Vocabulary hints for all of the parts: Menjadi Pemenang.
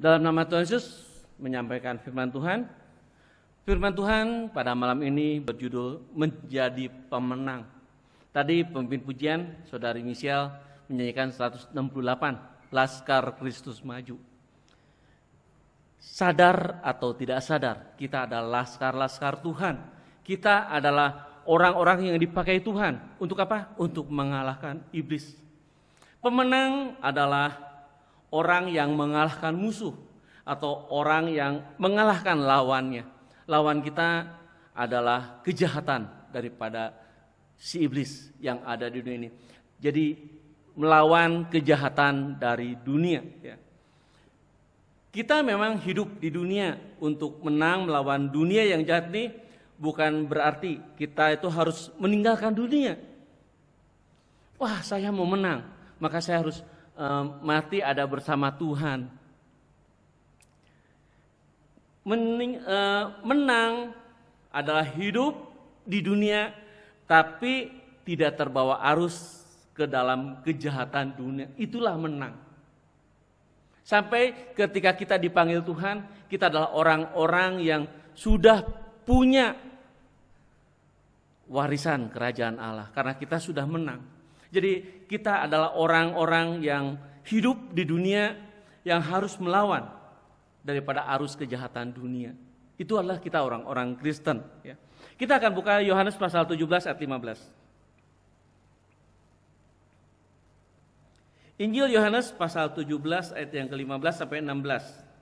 Dalam nama Tuhan Yesus menyampaikan firman Tuhan. Firman Tuhan pada malam ini berjudul Menjadi Pemenang. Tadi pemimpin pujian Saudari Michelle menyanyikan 168 Laskar Kristus Maju. Sadar atau tidak sadar, kita adalah laskar-laskar Tuhan. Kita adalah orang-orang yang dipakai Tuhan. Untuk apa? Untuk mengalahkan iblis. Pemenang adalah orang yang mengalahkan musuh atau orang yang mengalahkan lawannya. Lawan kita adalah kejahatan daripada si iblis yang ada di dunia ini. Jadi melawan kejahatan dari dunia. Kita memang hidup di dunia untuk menang melawan dunia yang jahat ini, bukan berarti kita itu harus meninggalkan dunia. Wah, saya mau menang, maka saya harus mati ada bersama Tuhan. Menang adalah hidup di dunia tapi tidak terbawa arus ke dalam kejahatan dunia. Itulah menang. Sampai ketika kita dipanggil Tuhan, kita adalah orang-orang yang sudah punya warisan kerajaan Allah. Karena kita sudah menang. Jadi kita adalah orang-orang yang hidup di dunia yang harus melawan daripada arus kejahatan dunia. Itu adalah kita orang-orang Kristen. Kita akan buka Yohanes pasal 17 ayat 15. Injil Yohanes pasal 17 ayat yang ke-15 sampai 16.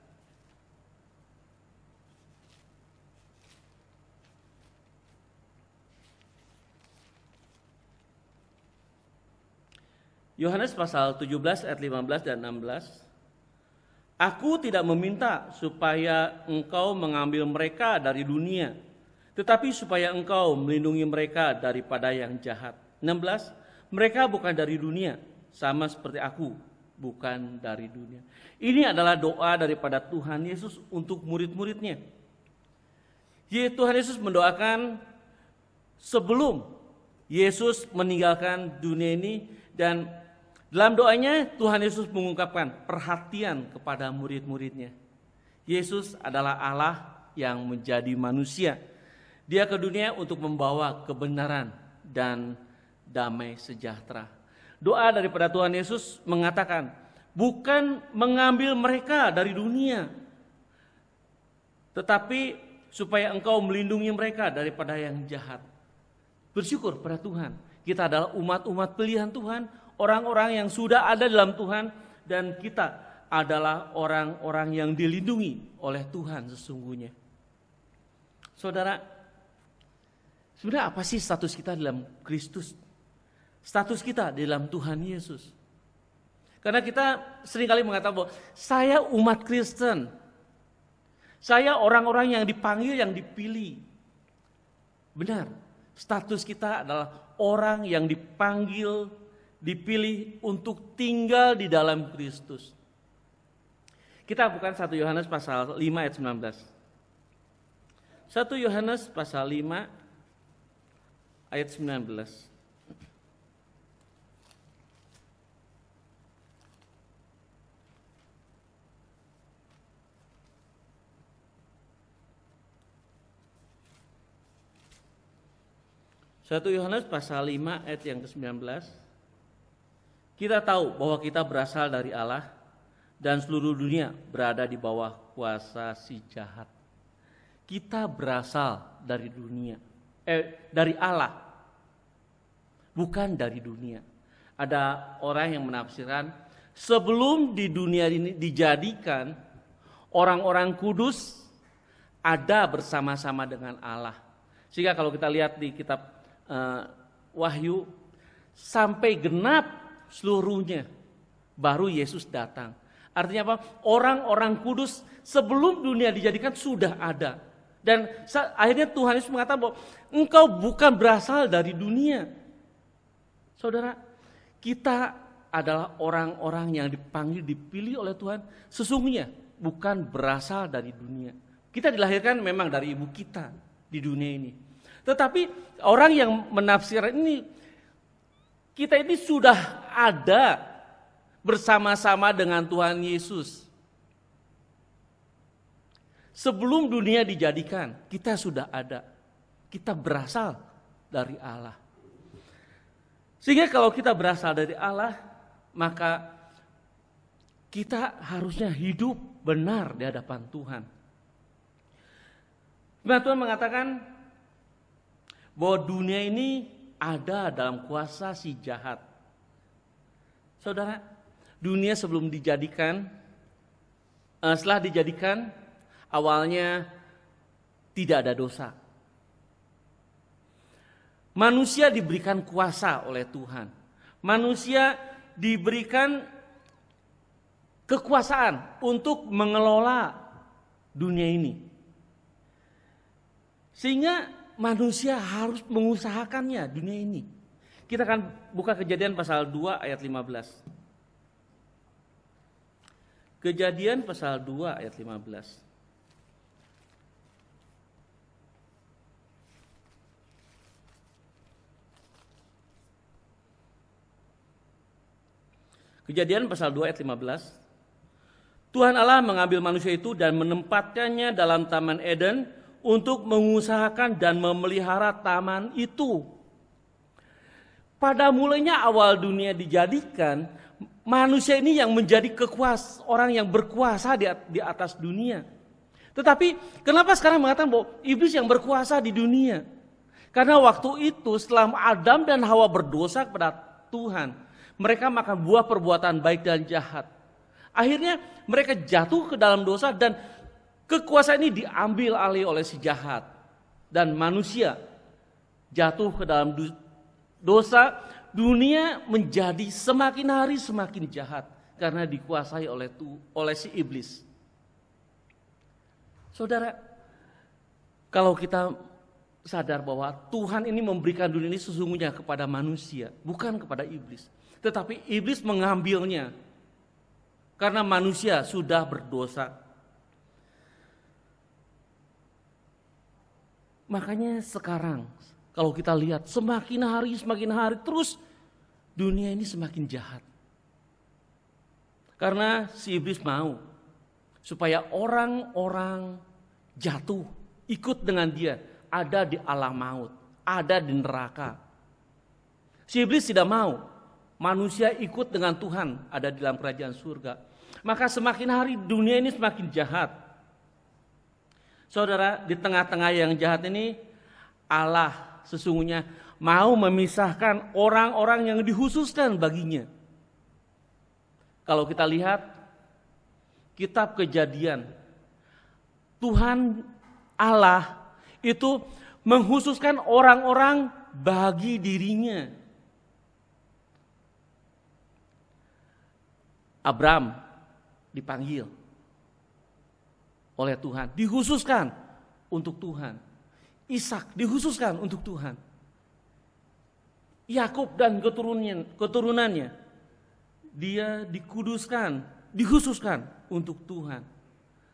Yohanes pasal 17 ayat 15 dan 16. Aku tidak meminta supaya engkau mengambil mereka dari dunia, tetapi supaya engkau melindungi mereka daripada yang jahat. 16. Mereka bukan dari dunia, sama seperti aku bukan dari dunia. Ini adalah doa daripada Tuhan Yesus untuk murid-muridnya. Tuhan Yesus mendoakan sebelum Yesus meninggalkan dunia ini, dan dalam doanya Tuhan Yesus mengungkapkan perhatian kepada murid-muridnya. Yesus adalah Allah yang menjadi manusia. Dia ke dunia untuk membawa kebenaran dan damai sejahtera. Doa daripada Tuhan Yesus mengatakan, bukan mengambil mereka dari dunia, tetapi supaya engkau melindungi mereka daripada yang jahat. Bersyukur pada Tuhan. Kita adalah umat-umat pilihan Tuhan, orang-orang yang sudah ada dalam Tuhan, dan kita adalah orang-orang yang dilindungi oleh Tuhan sesungguhnya. Saudara, sebenarnya apa sih status kita dalam Kristus? Status kita di dalam Tuhan Yesus. Karena kita seringkali mengatakan bahwa saya umat Kristen. Saya orang-orang yang dipanggil, yang dipilih. Benar, status kita adalah orang yang dipanggil, dipilih untuk tinggal di dalam Kristus. Kita bukan 1 Yohanes pasal 5 ayat 19. 1 Yohanes pasal 5 ayat 19. Satu Yohanes pasal 5 ayat yang ke-19. Kita tahu bahwa kita berasal dari Allah dan seluruh dunia berada di bawah kuasa si jahat. Kita berasal dari dunia, dari Allah, bukan dari dunia. Ada orang yang menafsirkan sebelum di dunia ini dijadikan orang-orang kudus ada bersama-sama dengan Allah. Sehingga kalau kita lihat di kitab Wahyu, sampai genap seluruhnya baru Yesus datang. Artinya apa? Orang-orang kudus sebelum dunia dijadikan sudah ada. Dan akhirnya Tuhan Yesus mengatakan bahwa engkau bukan berasal dari dunia. Saudara, kita adalah orang-orang yang dipanggil, dipilih oleh Tuhan sesungguhnya bukan berasal dari dunia. Kita dilahirkan memang dari ibu kita di dunia ini. Tetapi orang yang menafsirkan ini, kita ini sudah ada bersama-sama dengan Tuhan Yesus. Sebelum dunia dijadikan, kita sudah ada. Kita berasal dari Allah. Sehingga kalau kita berasal dari Allah, maka kita harusnya hidup benar di hadapan Tuhan. Nah, Tuhan mengatakan bahwa dunia ini ada dalam kuasa si jahat. Saudara, dunia sebelum dijadikan, setelah dijadikan, awalnya tidak ada dosa. Manusia diberikan kuasa oleh Tuhan. Manusia diberikan kekuasaan untuk mengelola dunia ini. Sehingga manusia harus mengusahakannya dunia ini. Kita akan buka Kejadian pasal 2 ayat 15. Kejadian pasal 2 ayat 15. Kejadian pasal 2 ayat 15. Tuhan Allah mengambil manusia itu dan menempatkannya dalam Taman Eden untuk mengusahakan dan memelihara taman itu. Pada mulanya awal dunia dijadikan, manusia ini yang menjadi orang yang berkuasa di atas dunia. Tetapi kenapa sekarang mengatakan bahwa iblis yang berkuasa di dunia? Karena waktu itu setelah Adam dan Hawa berdosa kepada Tuhan, mereka makan buah perbuatan baik dan jahat. Akhirnya mereka jatuh ke dalam dosa dan kekuasaan ini diambil alih oleh si jahat. Dan manusia jatuh ke dalam dosa, dunia menjadi semakin hari semakin jahat karena dikuasai oleh si iblis. Saudara, kalau kita sadar bahwa Tuhan ini memberikan dunia ini sesungguhnya kepada manusia, bukan kepada iblis. Tetapi iblis mengambilnya karena manusia sudah berdosa. Makanya sekarang kalau kita lihat semakin hari terus dunia ini semakin jahat. Karena si iblis mau supaya orang-orang jatuh ikut dengan dia, ada di alam maut, ada di neraka. Si iblis tidak mau manusia ikut dengan Tuhan ada di dalam kerajaan surga. Maka semakin hari dunia ini semakin jahat. Saudara, di tengah-tengah yang jahat ini, Allah sesungguhnya mau memisahkan orang-orang yang dikhususkan baginya. Kalau kita lihat kitab Kejadian, Tuhan Allah itu menghususkan orang-orang bagi dirinya. Abram dipanggil oleh Tuhan, dikhususkan untuk Tuhan. Ishak dikhususkan untuk Tuhan. Yakub dan keturunannya, dia dikuduskan, dikhususkan untuk Tuhan.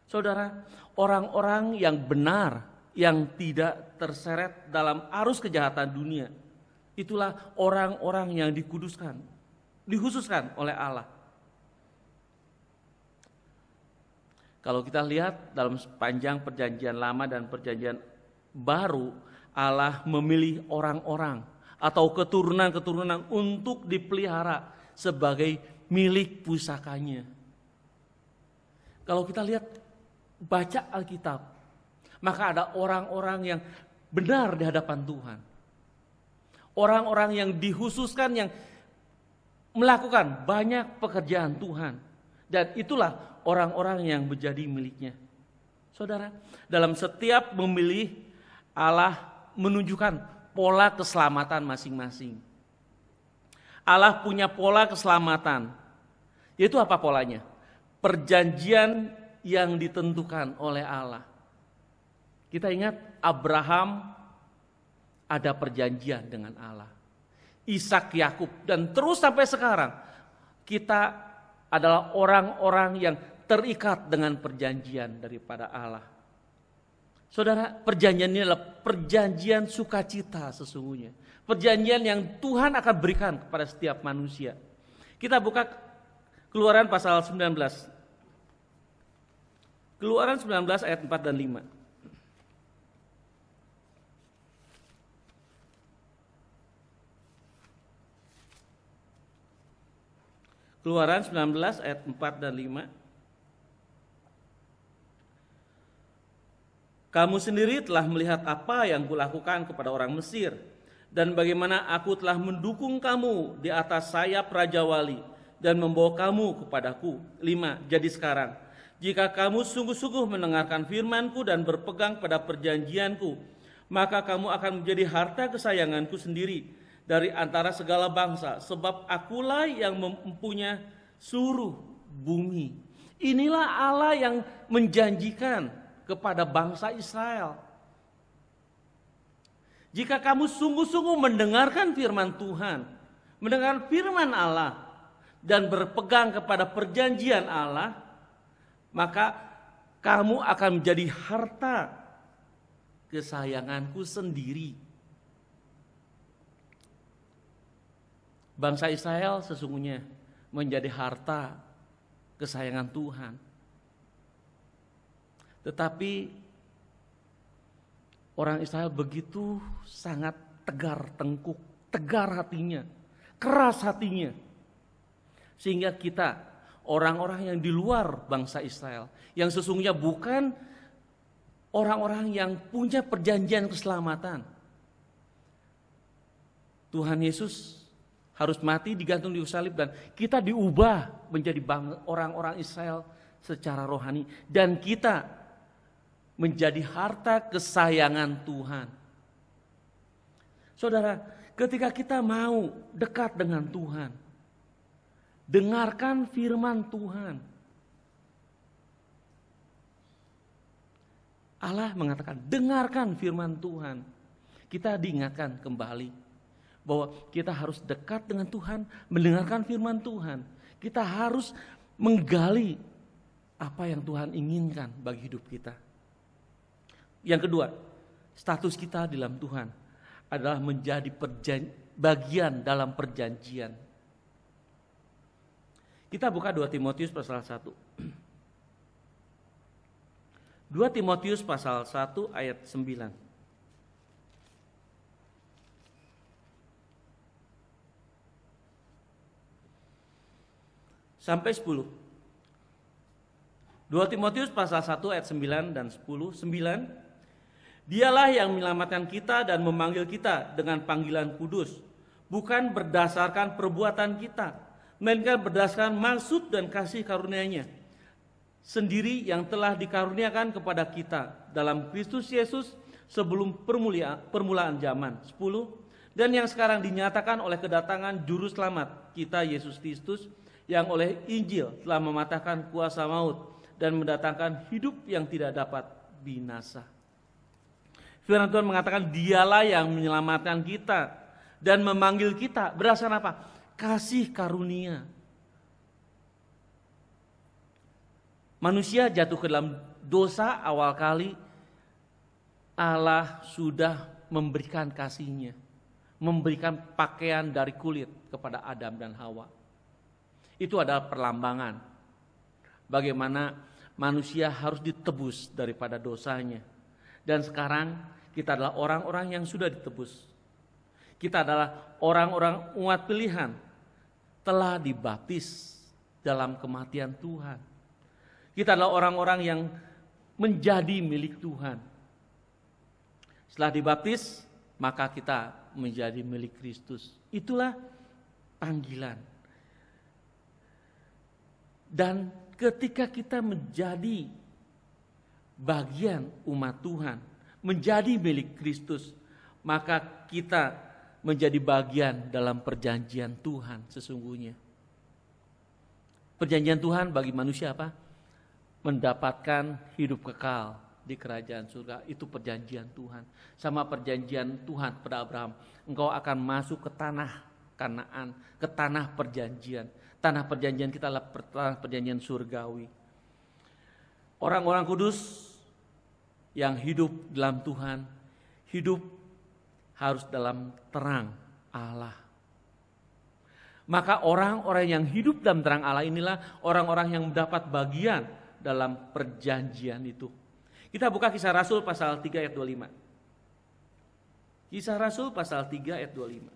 Saudara, orang-orang yang benar, yang tidak terseret dalam arus kejahatan dunia, itulah orang-orang yang dikuduskan, dikhususkan oleh Allah. Kalau kita lihat dalam sepanjang perjanjian lama dan perjanjian baru, Allah memilih orang-orang atau keturunan-keturunan untuk dipelihara sebagai milik pusakanya. Kalau kita lihat, baca Alkitab, maka ada orang-orang yang benar di hadapan Tuhan. Orang-orang yang dikhususkan, yang melakukan banyak pekerjaan Tuhan. Dan itulah orang-orang yang menjadi miliknya. Saudara, dalam setiap memilih, Allah menunjukkan pola keselamatan masing-masing. Allah punya pola keselamatan. Yaitu apa polanya? Perjanjian yang ditentukan oleh Allah. Kita ingat Abraham ada perjanjian dengan Allah. Ishak, Yakub, dan terus sampai sekarang kita adalah orang-orang yang terikat dengan perjanjian daripada Allah. Saudara, perjanjian ini adalah perjanjian sukacita sesungguhnya. Perjanjian yang Tuhan akan berikan kepada setiap manusia. Kita buka Keluaran pasal 19. Keluaran 19 ayat 4 dan 5. Keluaran 19 ayat 4 dan 5. Kamu sendiri telah melihat apa yang kulakukan kepada orang Mesir, dan bagaimana aku telah mendukung kamu di atas sayap Raja Wali, dan membawa kamu kepadaku. 5. Jadi sekarang, jika kamu sungguh-sungguh mendengarkan firmanku dan berpegang pada perjanjianku, maka kamu akan menjadi harta kesayanganku sendiri dari antara segala bangsa, sebab akulah yang mempunyai seluruh bumi. Inilah Allah yang menjanjikan kepada bangsa Israel. Jika kamu sungguh-sungguh mendengarkan firman Tuhan, mendengarkan firman Allah, dan berpegang kepada perjanjian Allah, maka kamu akan menjadi harta kesayanganku sendiri. Bangsa Israel sesungguhnya menjadi harta kesayangan Tuhan. Tetapi orang Israel begitu sangat tegar tengkuk, tegar hatinya, keras hatinya. Sehingga kita, orang-orang yang di luar bangsa Israel, yang sesungguhnya bukan orang-orang yang punya perjanjian keselamatan. Tuhan Yesus harus mati digantung di kayu salib dan kita diubah menjadi orang-orang Israel secara rohani. Dan kita menjadi harta kesayangan Tuhan. Saudara, ketika kita mau dekat dengan Tuhan, dengarkan firman Tuhan. Allah mengatakan, dengarkan firman Tuhan. Kita diingatkan kembali bahwa kita harus dekat dengan Tuhan, mendengarkan firman Tuhan. Kita harus menggali apa yang Tuhan inginkan bagi hidup kita. Yang kedua, status kita di dalam Tuhan adalah menjadi bagian dalam perjanjian. Kita buka 2 Timotius pasal 1. 2 Timotius pasal 1 ayat 9. 10. 2 Timotius pasal 1 ayat 9 dan 10. 9. Dialah yang menyelamatkan kita dan memanggil kita dengan panggilan kudus, bukan berdasarkan perbuatan kita, melainkan berdasarkan maksud dan kasih karunia-Nya sendiri yang telah dikaruniakan kepada kita dalam Kristus Yesus sebelum permulaan zaman. 10. Dan yang sekarang dinyatakan oleh kedatangan juru selamat kita Yesus Kristus, yang oleh Injil telah mematahkan kuasa maut dan mendatangkan hidup yang tidak dapat binasa. Firman Tuhan mengatakan dialah yang menyelamatkan kita dan memanggil kita berdasarkan apa? Kasih karunia. Manusia jatuh ke dalam dosa awal kali, Allah sudah memberikan kasihnya, memberikan pakaian dari kulit kepada Adam dan Hawa. Itu adalah perlambangan bagaimana manusia harus ditebus daripada dosanya. Dan sekarang kita adalah orang-orang yang sudah ditebus. Kita adalah orang-orang umat pilihan, telah dibaptis dalam kematian Tuhan. Kita adalah orang-orang yang menjadi milik Tuhan. Setelah dibaptis, maka kita menjadi milik Kristus. Itulah panggilan. Dan ketika kita menjadi bagian umat Tuhan, menjadi milik Kristus, maka kita menjadi bagian dalam perjanjian Tuhan sesungguhnya. Perjanjian Tuhan bagi manusia apa? Mendapatkan hidup kekal di kerajaan surga. Itu perjanjian Tuhan. Sama perjanjian Tuhan pada Abraham. Engkau akan masuk ke tanah Kanaan, ke tanah perjanjian. Tanah perjanjian kita adalah tanah perjanjian surgawi. Orang-orang kudus yang hidup dalam Tuhan, hidup harus dalam terang Allah. Maka orang-orang yang hidup dalam terang Allah inilah orang-orang yang mendapat bagian dalam perjanjian itu. Kita buka Kisah Rasul pasal 3 ayat 25. Kisah Rasul pasal 3 ayat 25.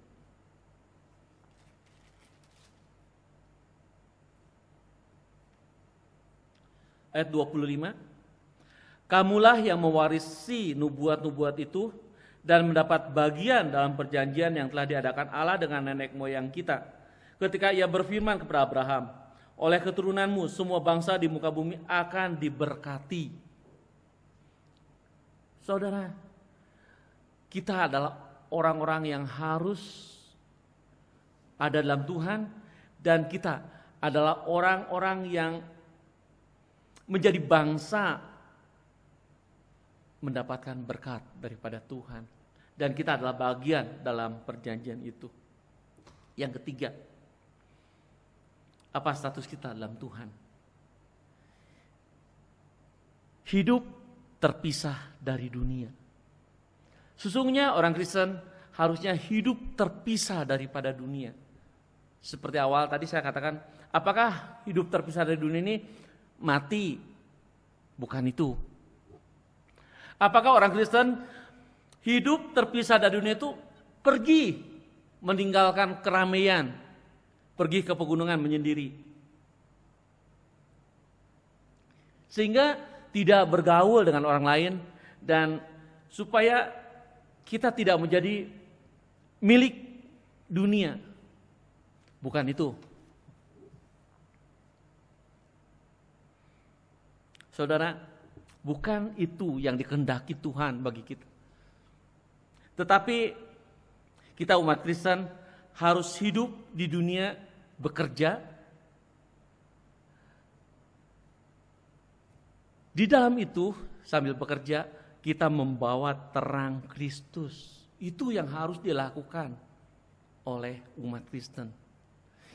Ayat 25. Kamulah yang mewarisi nubuat-nubuat itu dan mendapat bagian dalam perjanjian yang telah diadakan Allah dengan nenek moyang kita, ketika ia berfirman kepada Abraham, oleh keturunanmu semua bangsa di muka bumi akan diberkati. Saudara, kita adalah orang-orang yang harus ada dalam Tuhan, dan kita adalah orang-orang yang menjadi bangsa mendapatkan berkat daripada Tuhan, dan kita adalah bagian dalam perjanjian itu. Yang ketiga, apa status kita dalam Tuhan? Hidup terpisah dari dunia. Sesungguhnya orang Kristen harusnya hidup terpisah daripada dunia. Seperti awal tadi saya katakan, apakah hidup terpisah dari dunia ini mati? Bukan itu. Apakah orang Kristen hidup terpisah dari dunia itu pergi meninggalkan keramaian, pergi ke pegunungan menyendiri, sehingga tidak bergaul dengan orang lain, dan supaya kita tidak menjadi milik dunia? Bukan itu. Saudara, bukan itu yang dikehendaki Tuhan bagi kita. Tetapi kita umat Kristen harus hidup di dunia, bekerja. Di dalam itu, sambil bekerja, kita membawa terang Kristus. Itu yang harus dilakukan oleh umat Kristen.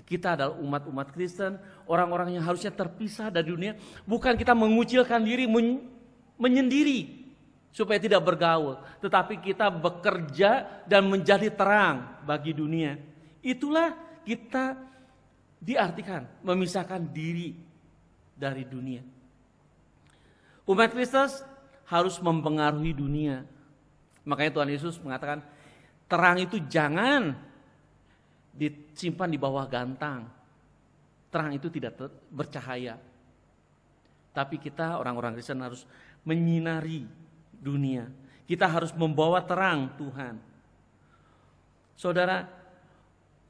Kita adalah umat-umat Kristen, orang-orang yang harusnya terpisah dari dunia. Bukan kita mengucilkan diri, menyendiri supaya tidak bergaul, tetapi kita bekerja dan menjadi terang bagi dunia. Itulah kita diartikan memisahkan diri dari dunia. Umat Kristus harus mempengaruhi dunia. Makanya Tuhan Yesus mengatakan, terang itu jangan disimpan di bawah gantang. Terang itu tidak bercahaya. Tapi kita orang-orang Kristen harus menyinari dunia. Kita harus membawa terang Tuhan. Saudara,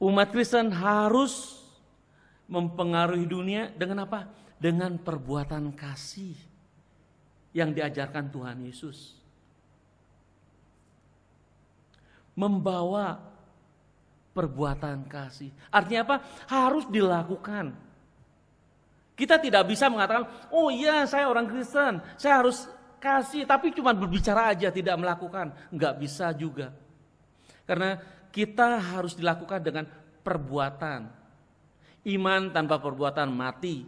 umat Kristen harus mempengaruhi dunia dengan apa? Dengan perbuatan kasih yang diajarkan Tuhan Yesus. Membawa perbuatan kasih. Artinya apa? Harus dilakukan. Kita tidak bisa mengatakan, oh iya saya orang Kristen, saya harus kasih, tapi cuma berbicara aja tidak melakukan. Enggak bisa juga. Karena kita harus dilakukan dengan perbuatan. Iman tanpa perbuatan mati.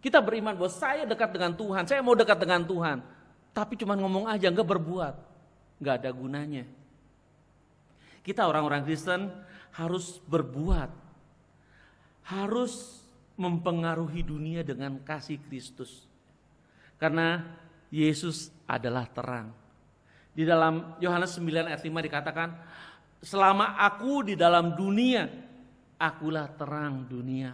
Kita beriman bahwa saya dekat dengan Tuhan, saya mau dekat dengan Tuhan. Tapi cuma ngomong aja, enggak berbuat. Enggak ada gunanya. Kita orang-orang Kristen harus berbuat, harus mempengaruhi dunia dengan kasih Kristus. Karena Yesus adalah terang. Di dalam Yohanes 9 ayat 5 dikatakan, selama aku di dalam dunia, akulah terang dunia.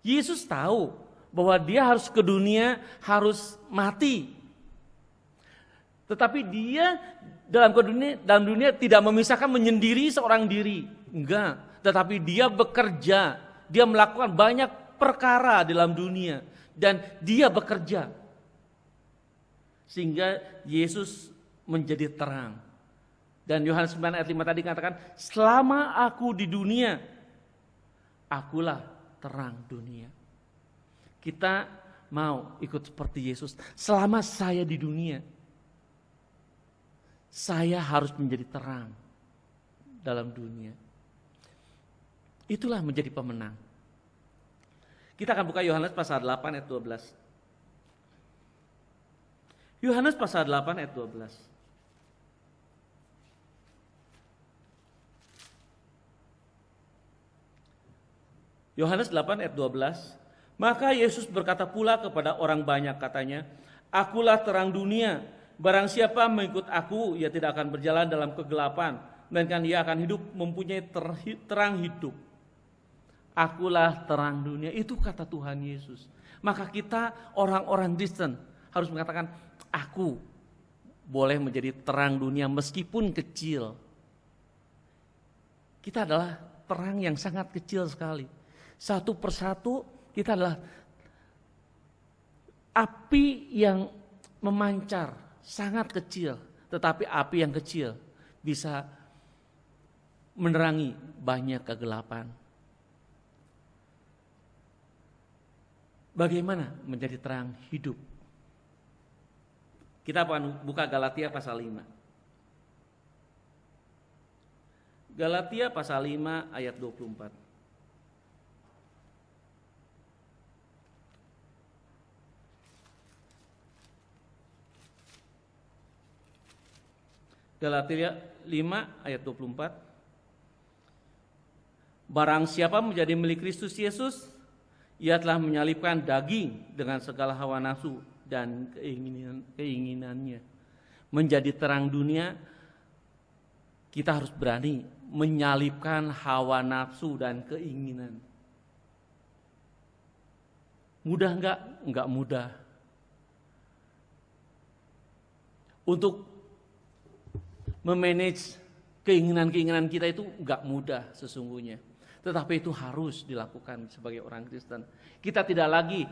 Yesus tahu bahwa dia harus ke dunia, harus mati. Tetapi dia dalam dunia tidak memisahkan menyendiri seorang diri. Enggak, tetapi dia bekerja. Dia melakukan banyak perkara dalam dunia dan dia bekerja. Sehingga Yesus menjadi terang. Dan Yohanes 9 ayat 5 tadi katakan, selama aku di dunia, akulah terang dunia. Kita mau ikut seperti Yesus. Selama saya di dunia, saya harus menjadi terang dalam dunia. Itulah menjadi pemenang. Kita akan buka Yohanes pasal 8 ayat 12. Yohanes pasal 8 ayat 12. Yohanes 8 ayat 12. Maka Yesus berkata pula kepada orang banyak katanya, "Akulah terang dunia. Barang siapa mengikut aku, ia tidak akan berjalan dalam kegelapan, melainkan ia akan hidup mempunyai terang hidup." Akulah terang dunia, itu kata Tuhan Yesus. Maka kita orang-orang Kristen harus mengatakan, aku boleh menjadi terang dunia meskipun kecil. Kita adalah terang yang sangat kecil sekali. Satu persatu kita adalah api yang memancar. Sangat kecil, tetapi api yang kecil bisa menerangi banyak kegelapan. Bagaimana menjadi terang hidup? Kita akan buka Galatia pasal 5. Galatia pasal 5 ayat 24. Galatia 5 ayat 24. Barang siapa menjadi milik Kristus Yesus, ia telah menyalipkan daging dengan segala hawa nafsu dan keinginannya. Menjadi terang dunia, kita harus berani menyalipkan hawa nafsu dan keinginan. Mudah enggak? Enggak mudah. Untuk memanage keinginan-keinginan kita itu enggak mudah sesungguhnya. Tetapi itu harus dilakukan sebagai orang Kristen. Kita tidak lagi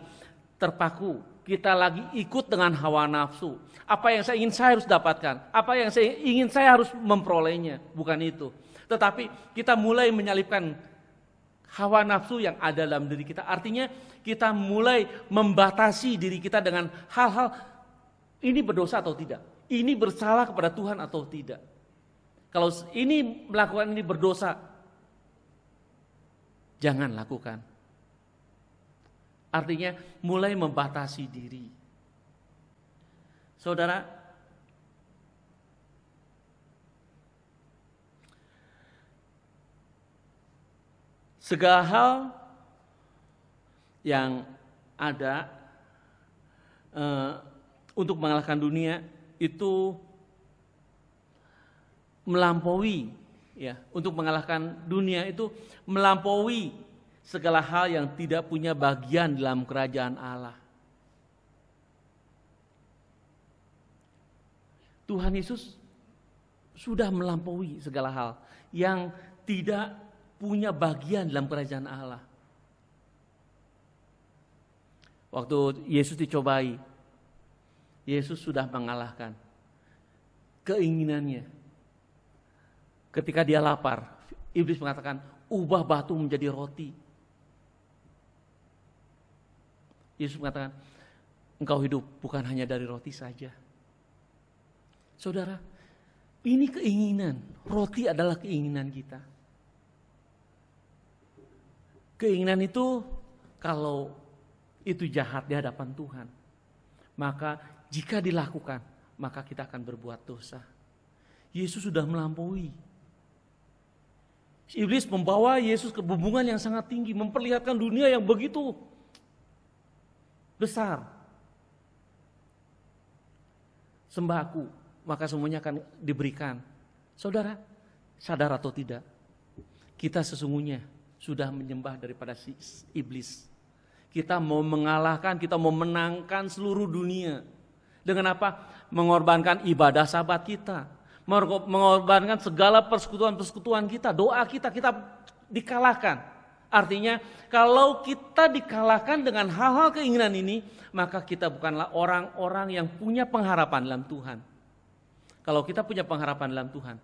terpaku, kita lagi ikut dengan hawa nafsu. Apa yang saya ingin saya harus dapatkan, apa yang saya ingin saya harus memperolehnya, bukan itu. Tetapi kita mulai menyalipkan hawa nafsu yang ada dalam diri kita. Artinya kita mulai membatasi diri kita dengan hal-hal ini berdosa atau tidak. Ini bersalah kepada Tuhan atau tidak? Kalau ini melakukan ini berdosa, jangan lakukan. Artinya mulai membatasi diri. Saudara, segala hal yang ada untuk mengalahkan dunia itu melampaui, ya, untuk mengalahkan dunia itu melampaui segala hal yang tidak punya bagian dalam kerajaan Allah. Tuhan Yesus sudah melampaui segala hal yang tidak punya bagian dalam kerajaan Allah. Waktu Yesus dicobai, Yesus sudah mengalahkan keinginannya. Ketika dia lapar, iblis mengatakan, ubah batu menjadi roti. Yesus mengatakan, engkau hidup bukan hanya dari roti saja. Saudara, ini keinginan. Roti adalah keinginan kita. Keinginan itu kalau itu jahat di hadapan Tuhan, maka jika dilakukan, maka kita akan berbuat dosa. Yesus sudah melampaui. Iblis membawa Yesus ke bumbungan yang sangat tinggi, memperlihatkan dunia yang begitu besar. Sembah aku, maka semuanya akan diberikan. Saudara, sadar atau tidak, kita sesungguhnya sudah menyembah daripada si iblis. Kita mau mengalahkan, kita mau menangkan seluruh dunia. Dengan apa? Mengorbankan ibadah sabat kita. Mengorbankan segala persekutuan-persekutuan kita. Doa kita, kita dikalahkan. Artinya kalau kita dikalahkan dengan hal-hal keinginan ini, maka kita bukanlah orang-orang yang punya pengharapan dalam Tuhan. Kalau kita punya pengharapan dalam Tuhan,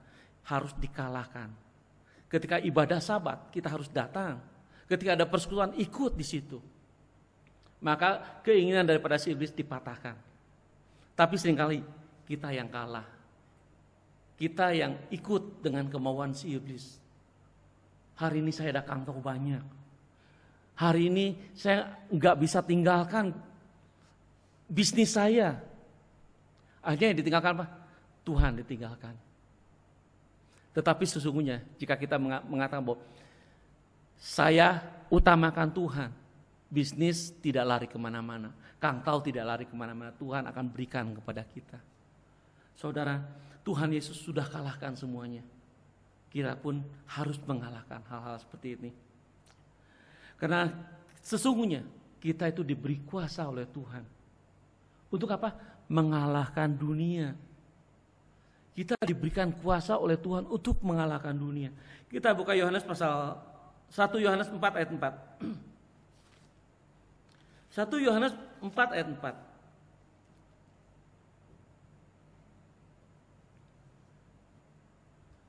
harus dikalahkan. Ketika ibadah sabat, kita harus datang. Ketika ada persekutuan, ikut di situ. Maka keinginan daripada si iblis dipatahkan. Tapi seringkali kita yang kalah. Kita yang ikut dengan kemauan si iblis. Hari ini saya ada kantor banyak. Hari ini saya nggak bisa tinggalkan bisnis saya. Akhirnya yang ditinggalkan apa? Tuhan ditinggalkan. Tetapi sesungguhnya jika kita mengatakan bahwa saya utamakan Tuhan Bisnis tidak lari kemana-mana, kantau tidak lari kemana-mana, Tuhan akan berikan kepada kita. Saudara, Tuhan Yesus sudah kalahkan semuanya. Kita pun harus mengalahkan hal-hal seperti ini. Karena sesungguhnya kita itu diberi kuasa oleh Tuhan. Untuk apa? Mengalahkan dunia. Kita diberikan kuasa oleh Tuhan untuk mengalahkan dunia. Kita buka Yohanes pasal 1 Yohanes 4 ayat 4. 1 Yohanes 4 ayat 4.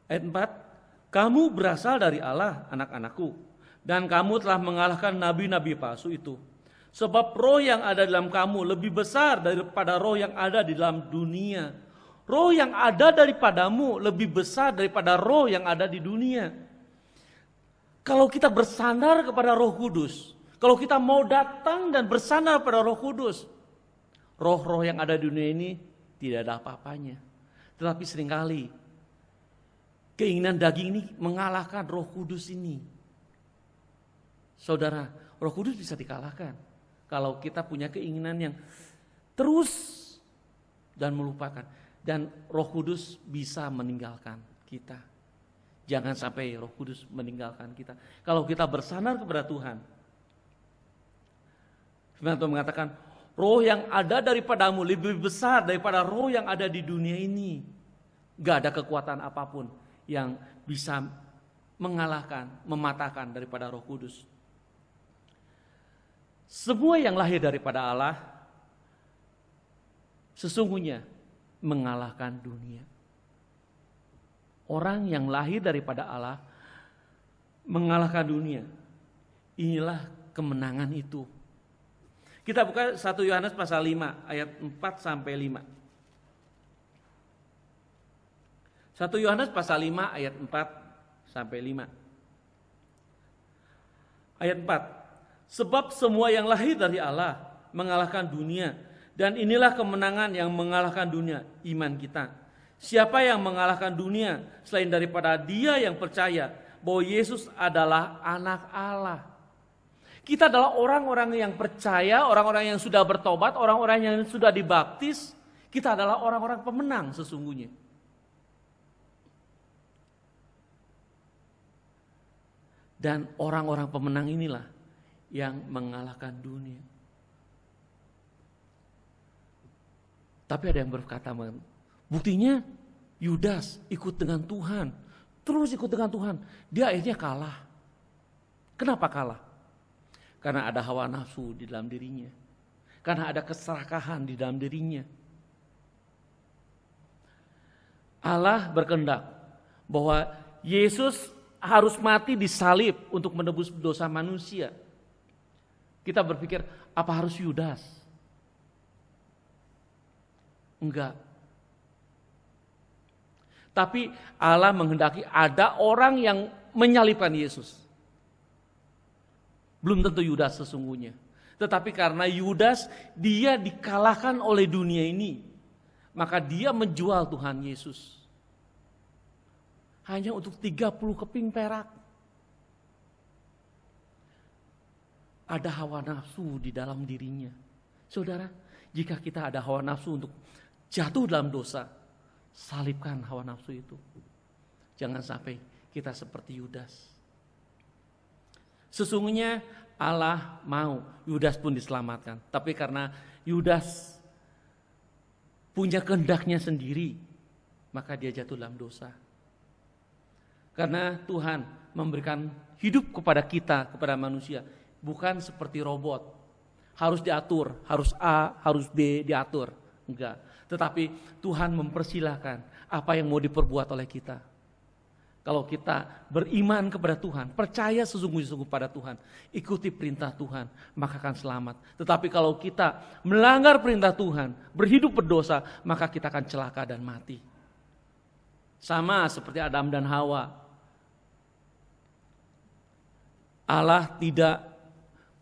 Ayat 4, kamu berasal dari Allah, anak-anakku, dan kamu telah mengalahkan nabi-nabi palsu itu. Sebab roh yang ada dalam kamu lebih besar daripada roh yang ada di dalam dunia. Roh yang ada daripadamu lebih besar daripada roh yang ada di dunia. Kalau kita bersandar kepada Roh Kudus, kalau kita mau datang dan bersandar pada Roh Kudus, roh-roh yang ada di dunia ini tidak ada apa-apanya. Tetapi seringkali keinginan daging ini mengalahkan Roh Kudus ini. Saudara, Roh Kudus bisa dikalahkan kalau kita punya keinginan yang terus dan melupakan. Dan Roh Kudus bisa meninggalkan kita. Jangan sampai Roh Kudus meninggalkan kita. Kalau kita bersandar kepada Tuhan, Tuhan mengatakan, roh yang ada daripadamu lebih besar daripada roh yang ada di dunia ini. Gak ada kekuatan apapun yang bisa mengalahkan, mematahkan daripada Roh Kudus. Semua yang lahir daripada Allah sesungguhnya mengalahkan dunia. Orang yang lahir daripada Allah mengalahkan dunia. Inilah kemenangan itu. Kita buka 1 Yohanes pasal 5 ayat 4 sampai 5. 1 Yohanes pasal 5 ayat 4 sampai 5. Ayat 4. Sebab semua yang lahir dari Allah mengalahkan dunia, dan inilah kemenangan yang mengalahkan dunia, iman kita. Siapa yang mengalahkan dunia selain daripada dia yang percaya bahwa Yesus adalah Anak Allah. Kita adalah orang-orang yang percaya, orang-orang yang sudah bertobat, orang-orang yang sudah dibaptis. Kita adalah orang-orang pemenang sesungguhnya. Dan orang-orang pemenang inilah yang mengalahkan dunia. Tapi ada yang berkata, buktinya Yudas ikut dengan Tuhan. Terus ikut dengan Tuhan. Dia akhirnya kalah. Kenapa kalah? Karena ada hawa nafsu di dalam dirinya. Karena ada keserakahan di dalam dirinya. Allah berkehendak bahwa Yesus harus mati di salib untuk menebus dosa manusia. Kita berpikir, apa harus Yudas? Enggak. Tapi Allah menghendaki ada orang yang menyalibkan Yesus. Belum tentu Yudas sesungguhnya. Tetapi karena Yudas, dia dikalahkan oleh dunia ini. Maka dia menjual Tuhan Yesus. Hanya untuk 30 keping perak. Ada hawa nafsu di dalam dirinya. Saudara, jika kita ada hawa nafsu untuk jatuh dalam dosa, salibkan hawa nafsu itu. Jangan sampai kita seperti Yudas. Sesungguhnya Allah mau Yudas pun diselamatkan. Tapi karena Yudas punya kehendaknya sendiri, maka dia jatuh dalam dosa. Karena Tuhan memberikan hidup kepada kita, kepada manusia. Bukan seperti robot. Harus diatur, harus A, harus B diatur. Enggak. Tetapi Tuhan mempersilahkan apa yang mau diperbuat oleh kita. Kalau kita beriman kepada Tuhan, percaya sesungguh-sungguh pada Tuhan, ikuti perintah Tuhan, maka akan selamat. Tetapi kalau kita melanggar perintah Tuhan, berhidup berdosa, maka kita akan celaka dan mati. Sama seperti Adam dan Hawa. Allah tidak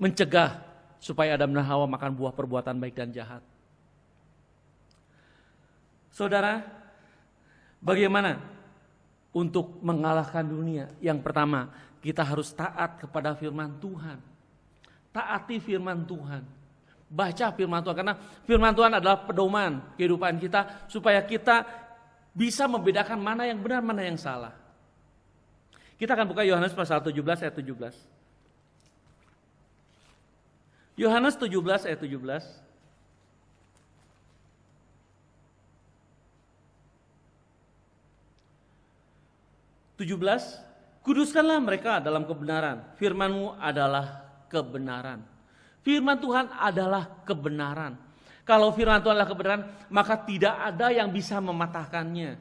mencegah supaya Adam dan Hawa makan buah perbuatan baik dan jahat. Saudara, bagaimana untuk mengalahkan dunia? Yang pertama, kita harus taat kepada firman Tuhan. Taati firman Tuhan. Baca firman Tuhan, karena firman Tuhan adalah pedoman kehidupan kita, supaya kita bisa membedakan mana yang benar, mana yang salah. Kita akan buka Yohanes pasal 17 ayat 17. Yohanes 17 ayat 17. Kuduskanlah mereka dalam kebenaran. Firman-Mu adalah kebenaran. Firman Tuhan adalah kebenaran. Kalau firman Tuhan adalah kebenaran, maka tidak ada yang bisa mematahkannya.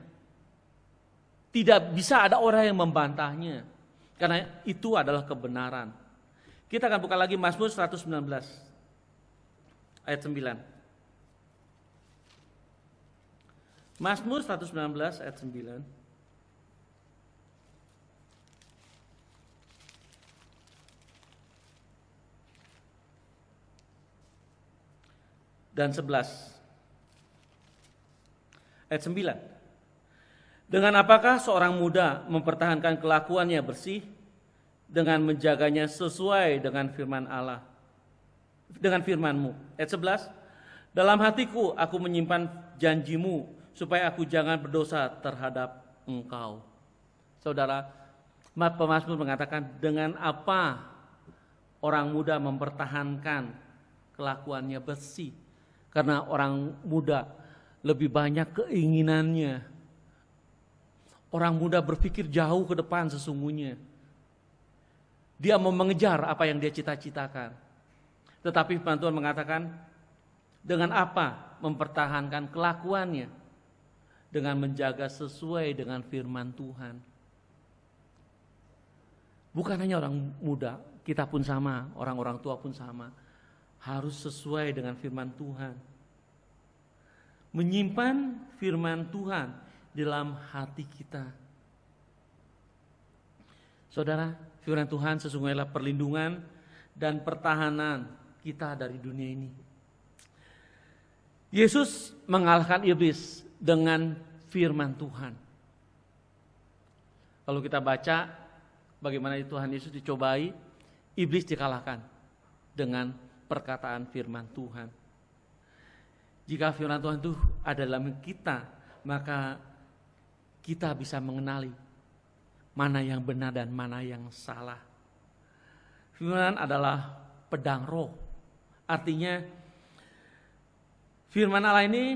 Tidak bisa ada orang yang membantahnya. Karena itu adalah kebenaran. Kita akan buka lagi Mazmur 119 ayat 9. Mazmur 119 ayat 9. Dan 11 ayat 9. Dengan apakah seorang muda mempertahankan kelakuannya bersih? Dengan menjaganya sesuai dengan firman Allah, dengan firman-Mu. Ayat 11. Dalam hatiku aku menyimpan janji-Mu, supaya aku jangan berdosa terhadap Engkau. Saudara, pemazmur mengatakan, dengan apa orang muda mempertahankan kelakuannya bersih? Karena orang muda lebih banyak keinginannya. Orang muda berpikir jauh ke depan sesungguhnya. Dia mau mengejar apa yang dia cita-citakan. Tetapi firman Tuhan mengatakan, dengan apa mempertahankan kelakuannya? Dengan menjaga sesuai dengan firman Tuhan. Bukan hanya orang muda, kita pun sama, orang-orang tua pun sama. Harus sesuai dengan firman Tuhan. Menyimpan firman Tuhan di dalam hati kita. Saudara, firman Tuhan sesungguhnya adalah perlindungan dan pertahanan kita dari dunia ini. Yesus mengalahkan iblis dengan firman Tuhan. Kalau kita baca bagaimana Tuhan Yesus dicobai, iblis dikalahkan dengan perkataan firman Tuhan. Jika firman Tuhan itu ada dalam kita, maka kita bisa mengenali mana yang benar dan mana yang salah. Firman adalah pedang roh. Artinya firman Allah ini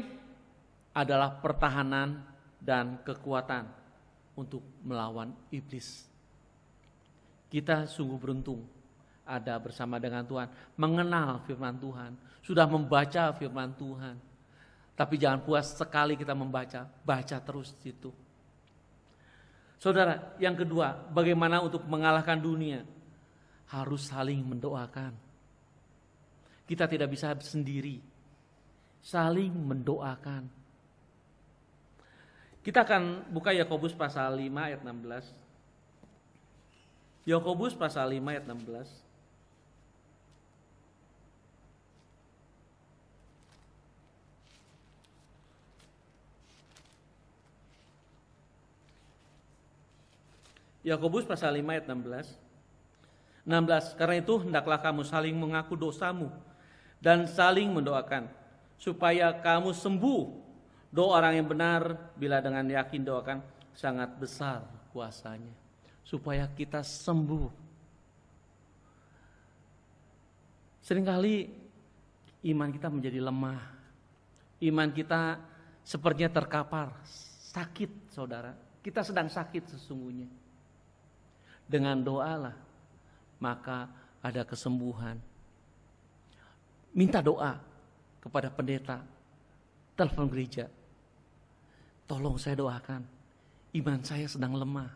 adalah pertahanan dan kekuatan untuk melawan iblis. Kita sungguh beruntung ada bersama dengan Tuhan, mengenal firman Tuhan, sudah membaca firman Tuhan. Tapi jangan puas sekali kita membaca, baca terus itu. Saudara, yang kedua, bagaimana untuk mengalahkan dunia? Harus saling mendoakan. Kita tidak bisa sendiri, saling mendoakan. Kita akan buka Yakobus pasal 5 ayat 16. Yakobus pasal 5 ayat 16. Yakobus pasal 5 ayat 16. Karena itu hendaklah kamu saling mengaku dosamu dan saling mendoakan, supaya kamu sembuh. Doa orang yang benar bila dengan yakin doakan, sangat besar kuasanya. Supaya kita sembuh. Seringkali iman kita menjadi lemah. Iman kita sepertinya terkapar, sakit saudara. Kita sedang sakit sesungguhnya. Dengan doalah maka ada kesembuhan. Minta doa kepada pendeta, telepon gereja. Tolong saya doakan, iman saya sedang lemah.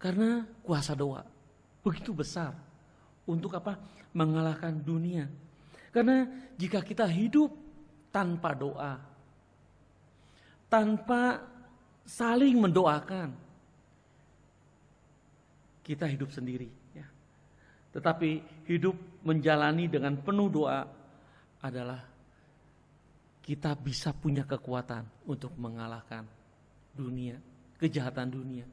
Karena kuasa doa begitu besar untuk apa? Mengalahkan dunia. Karena jika kita hidup tanpa doa, tanpa saling mendoakan, kita hidup sendiri. Ya. Tetapi hidup menjalani dengan penuh doa adalah kita bisa punya kekuatan untuk mengalahkan dunia, kejahatan dunia.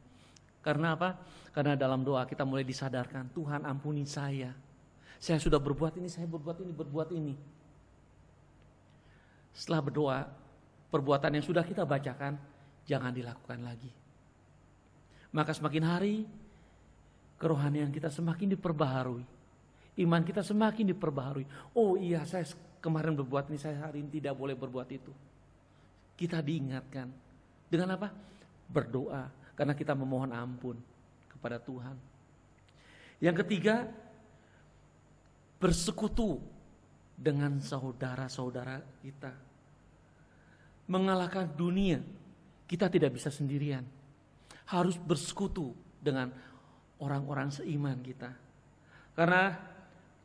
Karena apa? Karena dalam doa kita mulai disadarkan, Tuhan ampuni saya sudah berbuat ini, saya berbuat ini. Setelah berdoa, perbuatan yang sudah kita bacakan, jangan dilakukan lagi. Maka semakin hari, kerohanian kita semakin diperbaharui. Iman kita semakin diperbaharui. Oh iya, saya kemarin berbuat ini, saya hari ini tidak boleh berbuat itu. Kita diingatkan. Dengan apa? Berdoa. Karena kita memohon ampun kepada Tuhan. Yang ketiga, bersekutu dengan saudara-saudara kita. Mengalahkan dunia, kita tidak bisa sendirian. Harus bersekutu dengan orang-orang seiman kita. Karena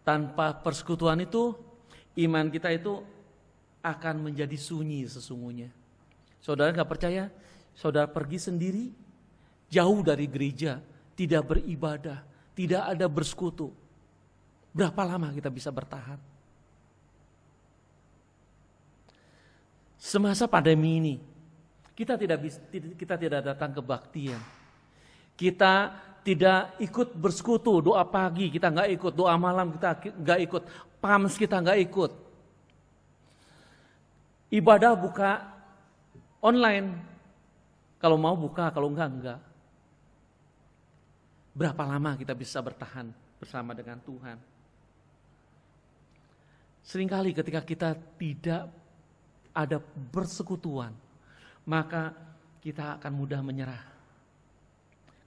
tanpa persekutuan itu, iman kita itu akan menjadi sunyi sesungguhnya. Saudara nggak percaya, saudara pergi sendiri, jauh dari gereja, tidak beribadah, tidak ada bersekutu. Berapa lama kita bisa bertahan? Semasa pandemi ini, kita tidak datang kebaktian. Kita tidak ikut bersekutu, doa pagi kita nggak ikut, doa malam kita nggak ikut, PAMS kita nggak ikut. Ibadah buka online, kalau mau buka, kalau enggak. Berapa lama kita bisa bertahan bersama dengan Tuhan? Seringkali ketika kita tidak ada persekutuan, maka kita akan mudah menyerah.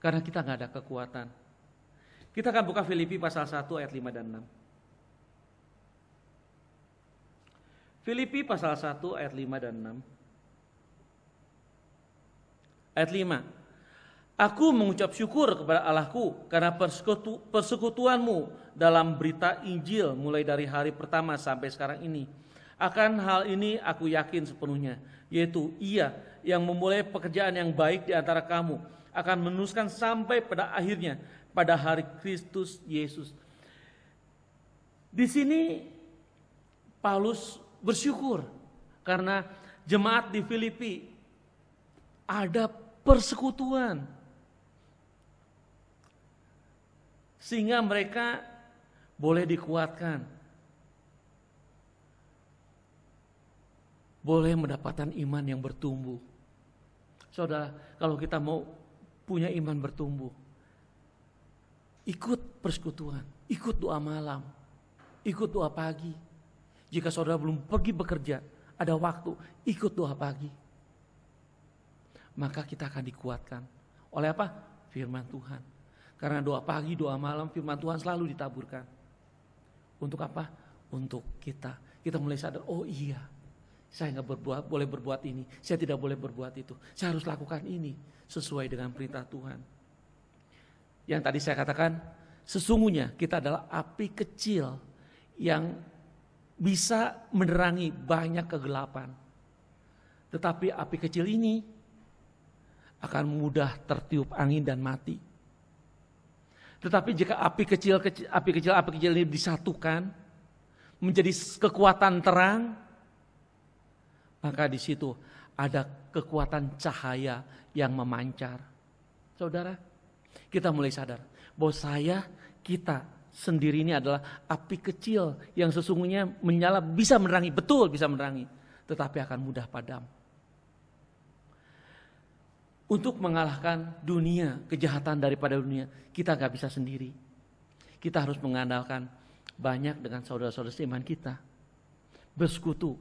Karena kita nggak ada kekuatan. Kita akan buka Filipi pasal 1 ayat 5 dan 6. Filipi pasal 1 ayat 5 dan 6. Ayat 5. Aku mengucap syukur kepada Allahku karena persekutuanmu dalam berita Injil mulai dari hari pertama sampai sekarang ini. Akan hal ini aku yakin sepenuhnya, yaitu Ia yang memulai pekerjaan yang baik di antara kamu akan meneruskan sampai pada akhirnya, pada hari Kristus Yesus. Di sini Paulus bersyukur karena jemaat di Filipi ada persekutuan, sehingga mereka boleh dikuatkan, boleh mendapatkan iman yang bertumbuh. Saudara, kalau kita mau punya iman bertumbuh, ikut persekutuan, ikut doa malam, ikut doa pagi. Jika saudara belum pergi bekerja, ada waktu, ikut doa pagi. Maka kita akan dikuatkan oleh apa? Firman Tuhan. Karena doa pagi, doa malam, firman Tuhan selalu ditaburkan. Untuk apa? Untuk kita mulai sadar, oh iya, saya nggak boleh berbuat ini, saya tidak boleh berbuat itu. Saya harus lakukan ini sesuai dengan perintah Tuhan. Yang tadi saya katakan, sesungguhnya kita adalah api kecil yang bisa menerangi banyak kegelapan. Tetapi api kecil ini akan mudah tertiup angin dan mati. Tetapi jika api kecil ini disatukan menjadi kekuatan terang, maka di situ ada kekuatan cahaya yang memancar. Saudara, kita mulai sadar bahwa kita sendiri ini adalah api kecil yang sesungguhnya menyala, bisa menerangi, betul bisa menerangi, tetapi akan mudah padam. Untuk mengalahkan dunia, kejahatan daripada dunia, kita gak bisa sendiri. Kita harus mengandalkan banyak dengan saudara-saudara seiman kita. Bersekutu,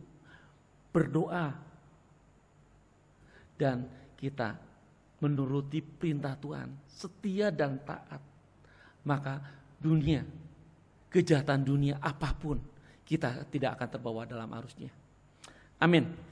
berdoa, dan kita menuruti perintah Tuhan, setia dan taat. Maka dunia, kejahatan dunia apapun, kita tidak akan terbawa dalam arusnya. Amin.